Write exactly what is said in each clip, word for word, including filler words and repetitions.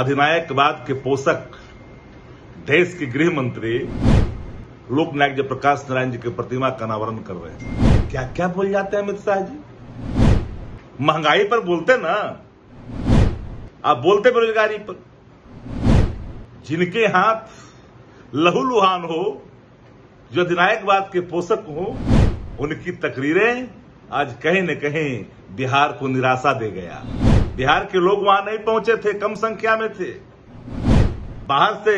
अधिनायकवाद के पोषक देश के गृह मंत्री लोकनायक जय प्रकाश नारायण जी की प्रतिमा का अनावरण कर रहे हैं। क्या क्या बोल जाते हैं अमित शाह जी, महंगाई पर बोलते ना, आप बोलते बेरोजगारी पर। जिनके हाथ लहूलुहान हो, जो अधिनायकवाद के पोषक हो, उनकी तकरीरें आज कहीं न कहीं बिहार को निराशा दे गया। बिहार के लोग वहां नहीं पहुंचे थे, कम संख्या में थे, बाहर से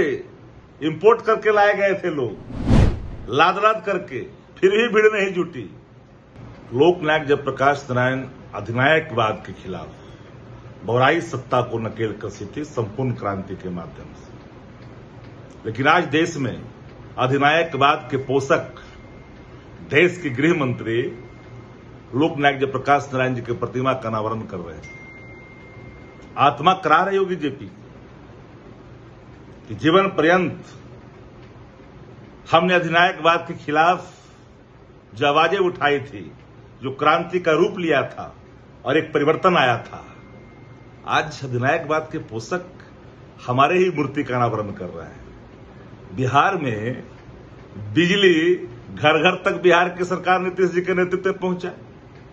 इंपोर्ट करके लाए गए थे लोग, लाद लाद करके, फिर भी भीड़ नहीं जुटी। लोकनायक जय प्रकाश नारायण अधिनायकवाद के खिलाफ बहुराई सत्ता को नकेल कसी थी संपूर्ण क्रांति के माध्यम से, लेकिन आज देश में अधिनायकवाद के पोषक देश के गृह मंत्री लोकनायक जय प्रकाश नारायण जी की प्रतिमा का अनावरण कर रहे हैं। आत्मा करा रही होगी बीजेपी कि जीवन पर्यंत हमने अधिनायकवाद के खिलाफ जो आवाजें उठाई थी, जो क्रांति का रूप लिया था और एक परिवर्तन आया था, आज अधिनायकवाद के पोषक हमारे ही मूर्ति का अनावरण कर रहे हैं। बिहार में बिजली घर घर तक बिहार की सरकार नीतीश जी के नेतृत्व में पहुंचा।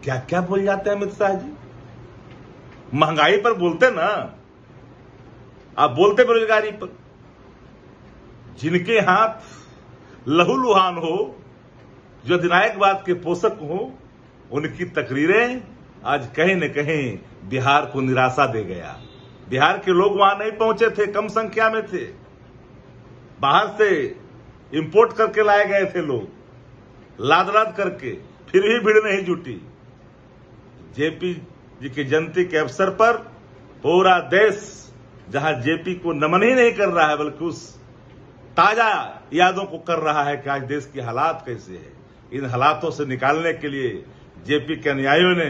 क्या क्या बोल जाते हैं अमित शाह जी, महंगाई पर बोलते ना, आप बोलते बेरोजगारी पर। जिनके हाथ लहूलुहान हो, जो अधिनायकवाद के पोषक हो, उनकी तकरीरें आज कहीं न कहीं बिहार को निराशा दे गया। बिहार के लोग वहां नहीं पहुंचे थे, कम संख्या में थे, बाहर से इंपोर्ट करके लाए गए थे लोग, लाद लाद करके, फिर भी भीड़ नहीं जुटी। जेपी जी की जयंती के अवसर पर पूरा देश, जहां जेपी को नमन ही नहीं कर रहा है बल्कि उस ताजा यादों को कर रहा है कि आज देश की हालात कैसे है। इन हालातों से निकालने के लिए जेपी के अनुयायियों ने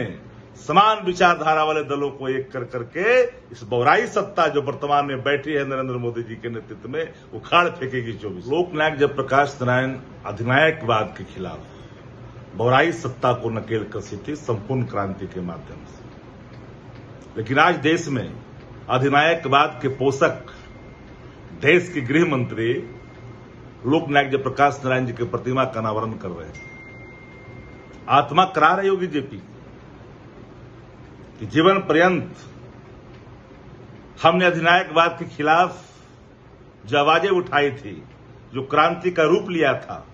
समान विचारधारा वाले दलों को एक कर करके इस बहुराई सत्ता जो वर्तमान में बैठी है नरेंद्र मोदी जी के नेतृत्व में, उखाड़ फेंकेगी। चौबीस लोकनायक जय प्रकाश नारायण अधिनायकवाद के खिलाफ बहुराई सत्ता को नकेल कसी थी संपूर्ण क्रांति के माध्यम से, लेकिन आज देश में अधिनायकवाद के पोषक देश के गृह मंत्री लोकनायक जय प्रकाश नारायण जी की प्रतिमा का अनावरण कर रहे हैं। आत्मा करा रही होगी बीजेपी कि जीवन पर्यंत हमने अधिनायकवाद के खिलाफ जो आवाजें उठाई थी, जो क्रांति का रूप लिया था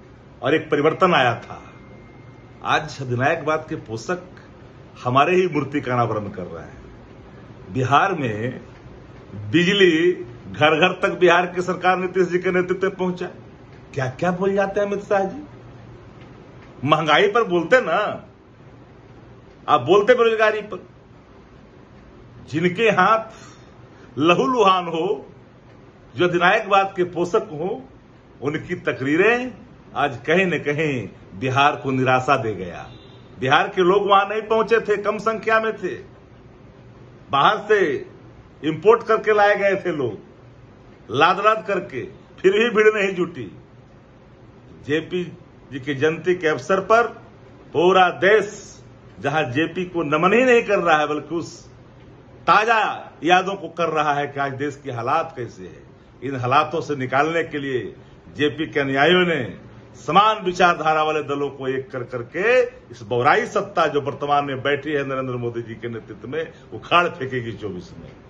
और एक परिवर्तन आया था, आज अधिनायकवाद के पोषक हमारे ही मूर्ति का अनावरण कर रहे हैं। बिहार में बिजली घर घर तक बिहार की सरकार नीतीश जी के नेतृत्व में पहुंचा। क्या क्या बोल जाते हैं अमित शाह जी, महंगाई पर बोलते ना, आप बोलते बेरोजगारी पर। जिनके हाथ लहूलुहान हो, जो अधिनायकवाद के पोषक हो, उनकी तकरीरें आज कहीं न कहीं बिहार को निराशा दे गया। बिहार के लोग वहां नहीं पहुंचे थे, कम संख्या में थे, बाहर से इंपोर्ट करके लाए गए थे लोग, लाद लाद करके, फिर भी भीड़ नहीं जुटी। जेपी जी की जयंती के अवसर पर पूरा देश, जहां जेपी को नमन ही नहीं कर रहा है बल्कि उस ताजा यादों को कर रहा है कि आज देश की हालात कैसे है। इन हालातों से निकालने के लिए जेपी के अनुयायियों ने समान विचारधारा वाले दलों को एक कर करके इस बहुराई सत्ता जो वर्तमान में बैठी है नरेंद्र मोदी जी के नेतृत्व में, उखाड़ फेंकेगी चौबीस में।